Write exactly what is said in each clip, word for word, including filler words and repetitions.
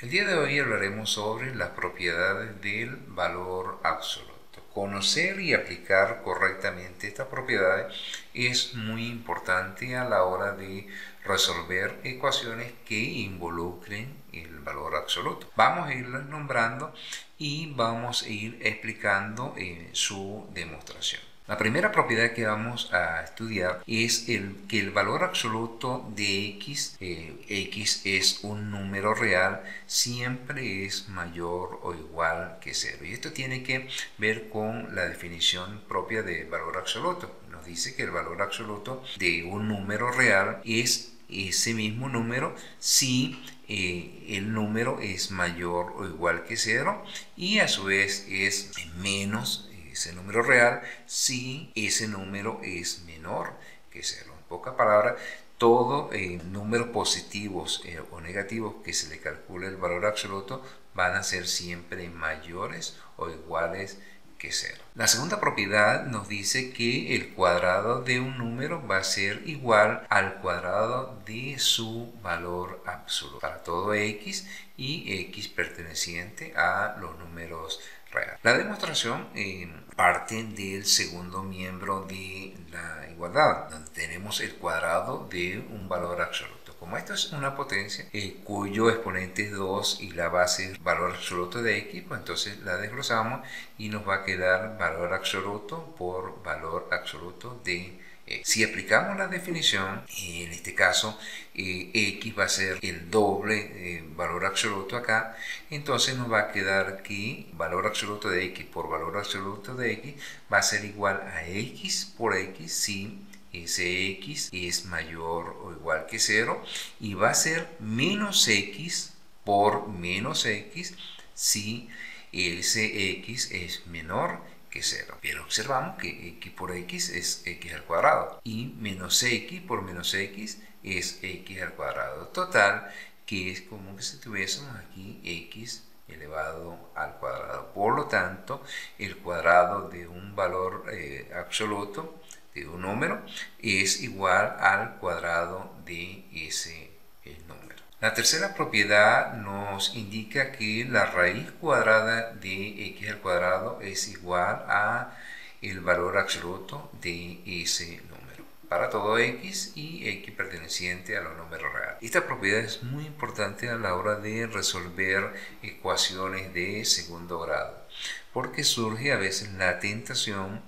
El día de hoy hablaremos sobre las propiedades del valor absoluto. Conocer y aplicar correctamente estas propiedades es muy importante a la hora de resolver ecuaciones que involucren el valor absoluto. Vamos a irlas nombrando y vamos a ir explicando eh, su demostración. La primera propiedad que vamos a estudiar es el, que el valor absoluto de x, eh, x es un número real, siempre es mayor o igual que cero. Y esto tiene que ver con la definición propia de valor absoluto. Nos dice que el valor absoluto de un número real es ese mismo número si eh, el número es mayor o igual que cero y a su vez es menos ese número real si ese número es menor que cero. En pocas palabras, todos eh, números positivos eh, o negativos que se le calcule el valor absoluto van a ser siempre mayores o iguales que cero. La segunda propiedad nos dice que el cuadrado de un número va a ser igual al cuadrado de su valor absoluto para todo x y x perteneciente a los números real. La demostración eh, parte del segundo miembro de la igualdad, donde tenemos el cuadrado de un valor absoluto. Como esto es una potencia eh, cuyo exponente es dos y la base es valor absoluto de x, pues entonces la desglosamos y nos va a quedar valor absoluto por valor absoluto de x. Si aplicamos la definición, eh, en este caso eh, x va a ser el doble eh, valor absoluto acá, entonces nos va a quedar que valor absoluto de x por valor absoluto de x va a ser igual a x por x si ese x es mayor o igual que cero, y va a ser menos x por menos x si ese x es menor que cero. Pero observamos que x por x es x al cuadrado y menos x por menos x es x al cuadrado. Total, que es como que si tuviésemos aquí x elevado al cuadrado. Por lo tanto, el cuadrado de un valor eh, absoluto de un número es igual al cuadrado de ese el número. La tercera propiedad nos indica que la raíz cuadrada de x al cuadrado es igual a el valor absoluto de ese número para todo x y x perteneciente a los números reales. Esta propiedad es muy importante a la hora de resolver ecuaciones de segundo grado, porque surge a veces la tentación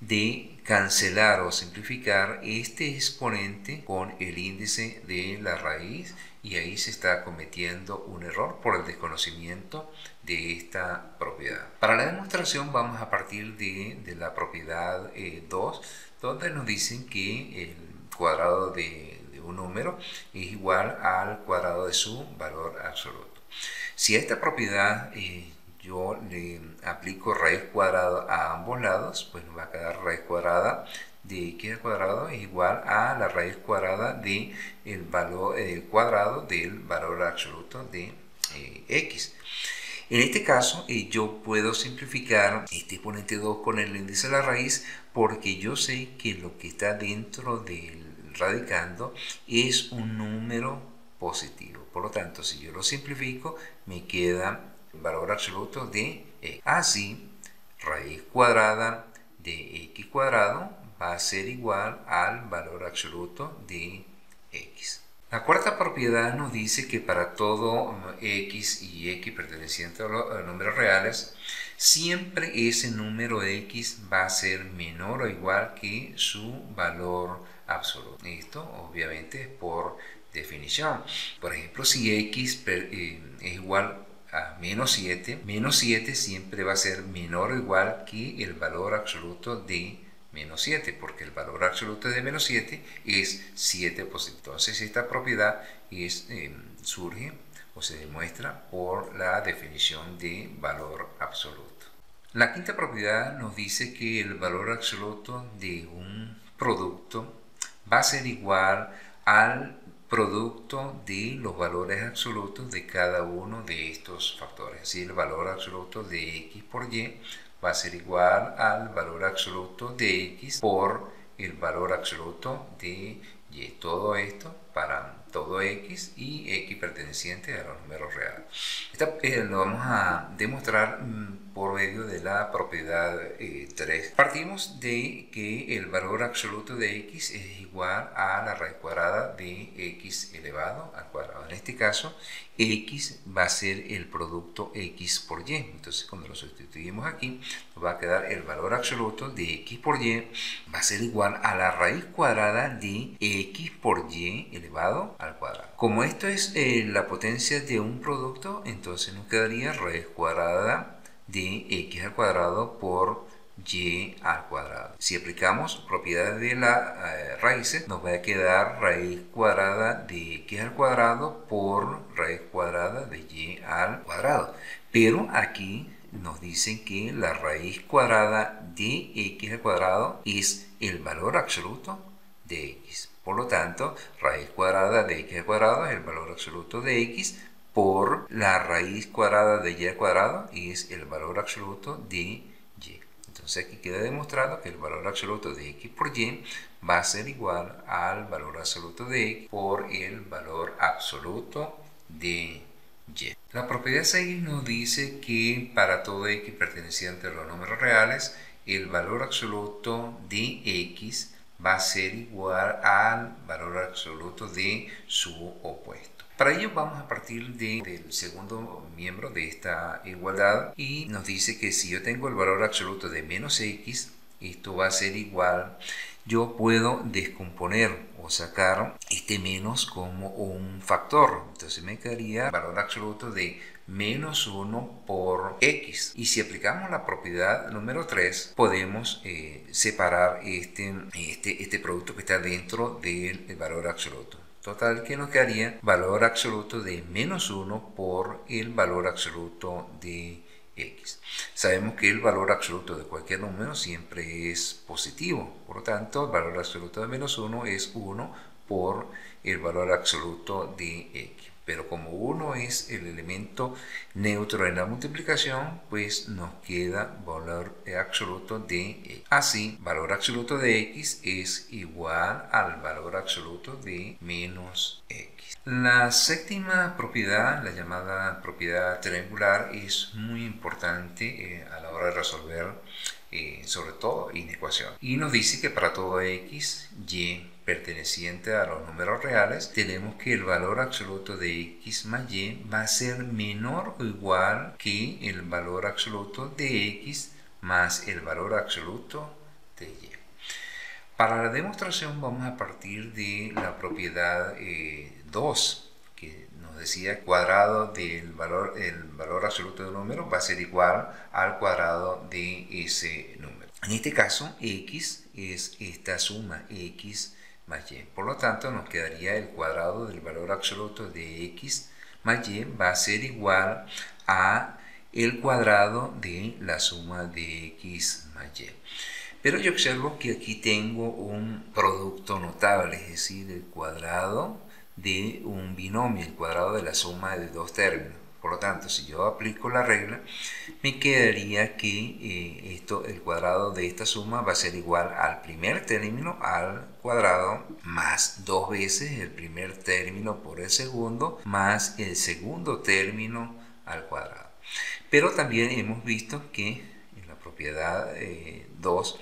de cancelar o simplificar este exponente con el índice de la raíz, y ahí se está cometiendo un error por el desconocimiento de esta propiedad. Para la demostración vamos a partir de, de la propiedad eh, dos, donde nos dicen que el cuadrado de, de un número es igual al cuadrado de su valor absoluto. Si esta propiedad eh, yo le aplico raíz cuadrada a ambos lados, pues nos va a quedar raíz cuadrada de x al cuadrado es igual a la raíz cuadrada de el valor el cuadrado del valor absoluto de eh, x. En este caso eh, yo puedo simplificar este exponente dos con el índice de la raíz, porque yo sé que lo que está dentro del radicando es un número positivo. Por lo tanto, si yo lo simplifico, me queda valor absoluto de x. Así, raíz cuadrada de x cuadrado va a ser igual al valor absoluto de x. La cuarta propiedad nos dice que para todo x y x perteneciente a los números reales, siempre ese número x va a ser menor o igual que su valor absoluto. Esto obviamente es por definición. Por ejemplo, si x es igual a menos siete, menos siete siempre va a ser menor o igual que el valor absoluto de menos siete, porque el valor absoluto de menos siete es siete positivo. Entonces esta propiedad es, eh, surge o se demuestra por la definición de valor absoluto. La quinta propiedad nos dice que el valor absoluto de un producto va a ser igual al producto de los valores absolutos de cada uno de estos factores. Así, el valor absoluto de x por y va a ser igual al valor absoluto de x por el valor absoluto de y. Todo esto para todo X y X perteneciente a los números reales. Esta, eh, lo vamos a demostrar por medio de la propiedad eh, tres. Partimos de que el valor absoluto de X es igual a la raíz cuadrada de X elevado al cuadrado. En este caso, X va a ser el producto X por Y. Entonces, cuando lo sustituimos aquí, nos va a quedar el valor absoluto de X por Y va a ser igual a la raíz cuadrada de X por Y elevado al cuadrado. Como esto es eh, la potencia de un producto, entonces nos quedaría raíz cuadrada de X al cuadrado por Y al cuadrado. Si aplicamos propiedades de las eh, raíces, nos va a quedar raíz cuadrada de X al cuadrado por raíz cuadrada de Y al cuadrado. Pero aquí nos dicen que la raíz cuadrada de X al cuadrado es el valor absoluto de X. Por lo tanto, raíz cuadrada de X al cuadrado es el valor absoluto de X por la raíz cuadrada de Y al cuadrado es el valor absoluto de Y. Entonces aquí queda demostrado que el valor absoluto de X por Y va a ser igual al valor absoluto de X por el valor absoluto de Y. La propiedad seis nos dice que para todo X perteneciente a los números reales, el valor absoluto de X va a ser igual al valor absoluto de su opuesto. Para ello vamos a partir de, del segundo miembro de esta igualdad y nos dice que si yo tengo el valor absoluto de menos X, esto va a ser igual, yo puedo descomponer o sacar este menos como un factor. Entonces me quedaría el valor absoluto de menos uno por X. Y si aplicamos la propiedad número tres, podemos eh, separar este, este, este producto que está dentro del el valor absoluto. Total que nos quedaría valor absoluto de menos uno por el valor absoluto de X. Sabemos que el valor absoluto de cualquier número siempre es positivo. Por lo tanto, el valor absoluto de menos uno es uno por el valor absoluto de X. Pero como uno es el elemento neutro en la multiplicación, pues nos queda valor absoluto de X. Así, valor absoluto de X es igual al valor absoluto de menos X. La séptima propiedad, la llamada propiedad triangular, es muy importante eh, a la hora de resolver eh, sobre todo inecuaciones. Y nos dice que para todo X, Y perteneciente a los números reales, tenemos que el valor absoluto de X más Y va a ser menor o igual que el valor absoluto de X más el valor absoluto de Y. Para la demostración vamos a partir de la propiedad eh, dos, que nos decía cuadrado del valor, el valor absoluto de un número va a ser igual al cuadrado de ese número. En este caso, X es esta suma, X más Y. Por lo tanto, nos quedaría el cuadrado del valor absoluto de X más Y va a ser igual a el cuadrado de la suma de X más Y. Pero yo observo que aquí tengo un producto notable, es decir, el cuadrado de un binomio, el cuadrado de la suma de dos términos. Por lo tanto, si yo aplico la regla, me quedaría que eh, esto, el cuadrado de esta suma va a ser igual al primer término al cuadrado más dos veces el primer término por el segundo más el segundo término al cuadrado. Pero también hemos visto que en la propiedad eh, dos,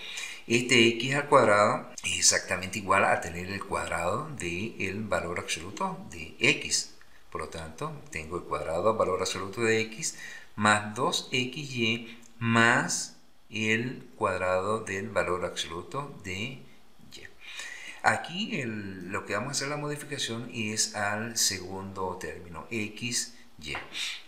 este X al cuadrado es exactamente igual a tener el cuadrado del valor absoluto de X. Por lo tanto, tengo el cuadrado valor absoluto de X más dos X Y más el cuadrado del valor absoluto de Y. Aquí el, lo que vamos a hacer la modificación es al segundo término, X. Y.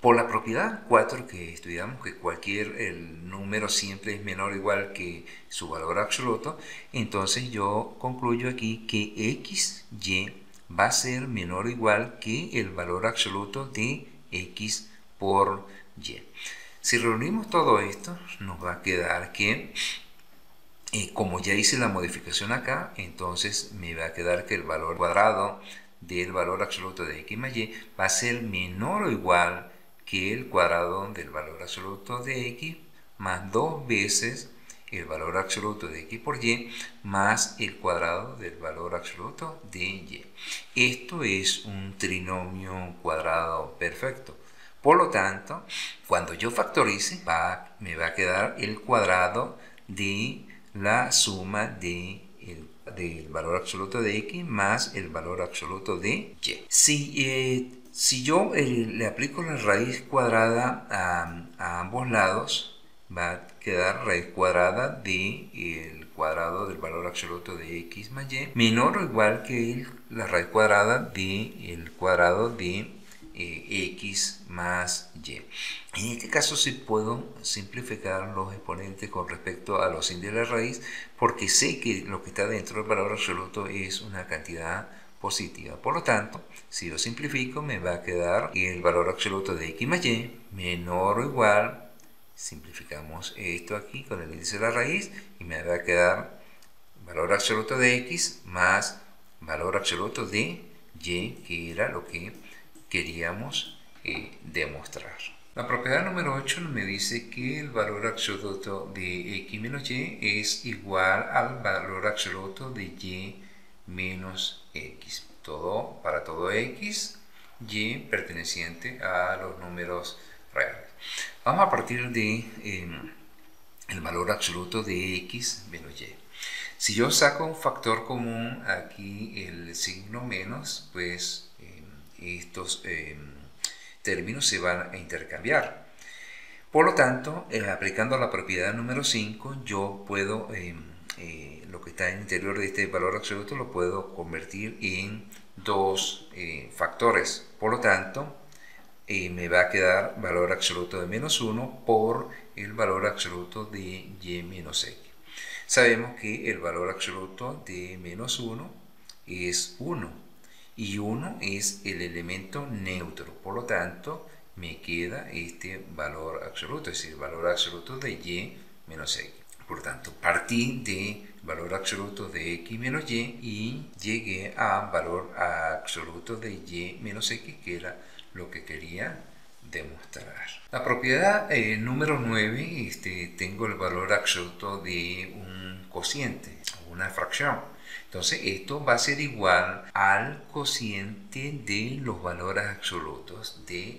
Por la propiedad cuatro que estudiamos, que cualquier el número siempre es menor o igual que su valor absoluto, entonces yo concluyo aquí que X Y va a ser menor o igual que el valor absoluto de X por Y. Si reunimos todo esto, nos va a quedar que, eh, como ya hice la modificación acá, entonces me va a quedar que el valor cuadrado del valor absoluto de X más Y va a ser menor o igual que el cuadrado del valor absoluto de X más dos veces el valor absoluto de X por Y más el cuadrado del valor absoluto de Y. Esto es un trinomio cuadrado perfecto. Por lo tanto, cuando yo factorice, va, me va a quedar el cuadrado de la suma de el, del valor absoluto de X más el valor absoluto de Y. Si eh, Si yo eh, le aplico la raíz cuadrada a, a ambos lados, va a quedar raíz cuadrada de el cuadrado del valor absoluto de X más Y menor o igual que el, la raíz cuadrada de el cuadrado de eh, X más Y. En este caso sí puedo simplificar los exponentes con respecto a los sin de la raíz, porque sé que lo que está dentro del valor absoluto es una cantidad positiva. Por lo tanto, si yo simplifico, me va a quedar el valor absoluto de X más Y menor o igual, simplificamos esto aquí con el índice de la raíz y me va a quedar valor absoluto de X más valor absoluto de Y, que era lo que queríamos eh, demostrar. La propiedad número ocho me dice que el valor absoluto de X menos Y es igual al valor absoluto de Y menos X. Todo, para todo X, Y perteneciente a los números reales. Vamos a partir de eh, el valor absoluto de X menos Y. Si yo saco un factor común, aquí el signo menos, pues eh, estos eh, términos se van a intercambiar. Por lo tanto, eh, aplicando la propiedad número cinco, yo puedo... Eh, Eh, lo que está en el interior de este valor absoluto lo puedo convertir en dos eh, factores. Por lo tanto, eh, me va a quedar valor absoluto de menos uno por el valor absoluto de Y menos X. Sabemos que el valor absoluto de menos uno es uno y uno es el elemento neutro. Por lo tanto, me queda este valor absoluto, es decir, el valor absoluto de Y menos X. Por tanto, partí de valor absoluto de X menos Y y llegué a valor absoluto de Y menos X, que era lo que quería demostrar. La propiedad eh, número nueve, este, tengo el valor absoluto de un cociente, una fracción. Entonces, esto va a ser igual al cociente de los valores absolutos del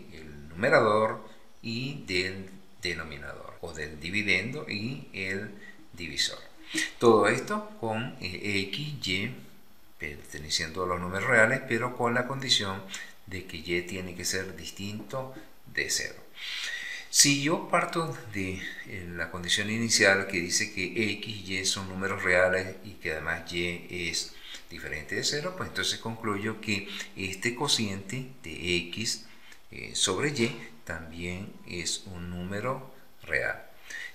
numerador y del denominador, o del dividendo y el divisor. Todo esto con eh, X, Y perteneciendo a los números reales, pero con la condición de que Y tiene que ser distinto de cero. Si yo parto de eh, la condición inicial que dice que X y Y son números reales y que además Y es diferente de cero, pues entonces concluyo que este cociente de X eh, sobre Y también es un número real.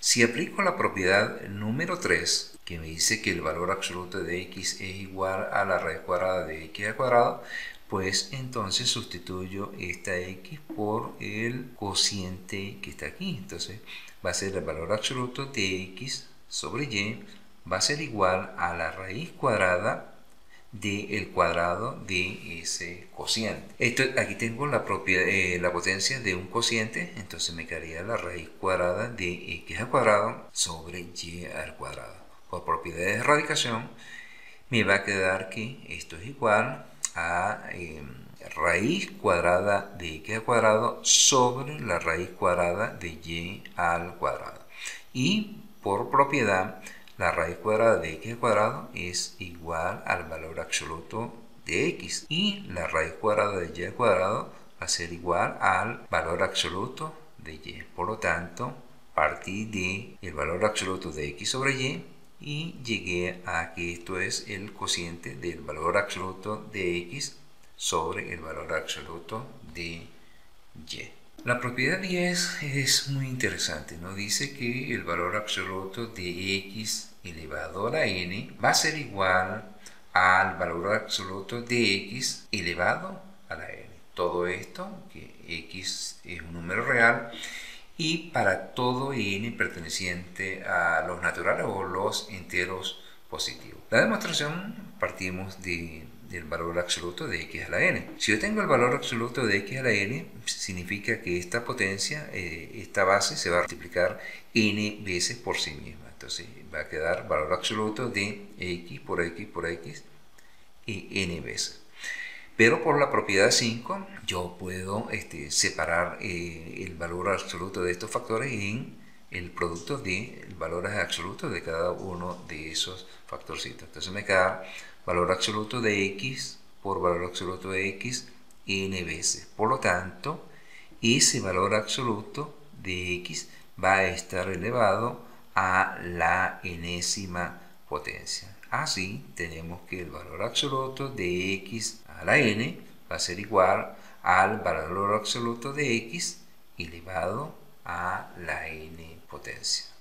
Si aplico la propiedad número tres, que me dice que el valor absoluto de X es igual a la raíz cuadrada de X al cuadrado, pues entonces sustituyo esta X por el cociente que está aquí. Entonces va a ser el valor absoluto de X sobre Y, va a ser igual a la raíz cuadrada del cuadrado de ese cociente. Esto, aquí tengo la, propia, eh, la potencia de un cociente, entonces me quedaría la raíz cuadrada de X al cuadrado sobre Y al cuadrado. Por propiedades de erradicación me va a quedar que esto es igual a eh, raíz cuadrada de X al cuadrado sobre la raíz cuadrada de Y al cuadrado. Y por propiedad, la raíz cuadrada de X al cuadrado es igual al valor absoluto de X y la raíz cuadrada de Y al cuadrado va a ser igual al valor absoluto de Y. Por lo tanto, partí de el valor absoluto de X sobre Y y llegué a que esto es el cociente del valor absoluto de X sobre el valor absoluto de Y. La propiedad diez es muy interesante, nos dice que el valor absoluto de X elevado a la n va a ser igual al valor absoluto de X elevado a la n. Todo esto, que X es un número real, y para todo n perteneciente a los naturales o los enteros positivos. La demostración partimos de del valor absoluto de x a la n. Si yo tengo el valor absoluto de x a la n, significa que esta potencia, eh, esta base se va a multiplicar n veces por sí misma. Entonces va a quedar valor absoluto de x por x por x y n veces. Pero por la propiedad cinco yo puedo este, separar eh, el valor absoluto de estos factores en el producto de valores absolutos de cada uno de esos factorcitos. Entonces me queda valor absoluto de x por valor absoluto de x n veces. Por lo tanto, ese valor absoluto de x va a estar elevado a la enésima potencia. Así tenemos que el valor absoluto de x a la n va a ser igual al valor absoluto de x elevado a la n potencia.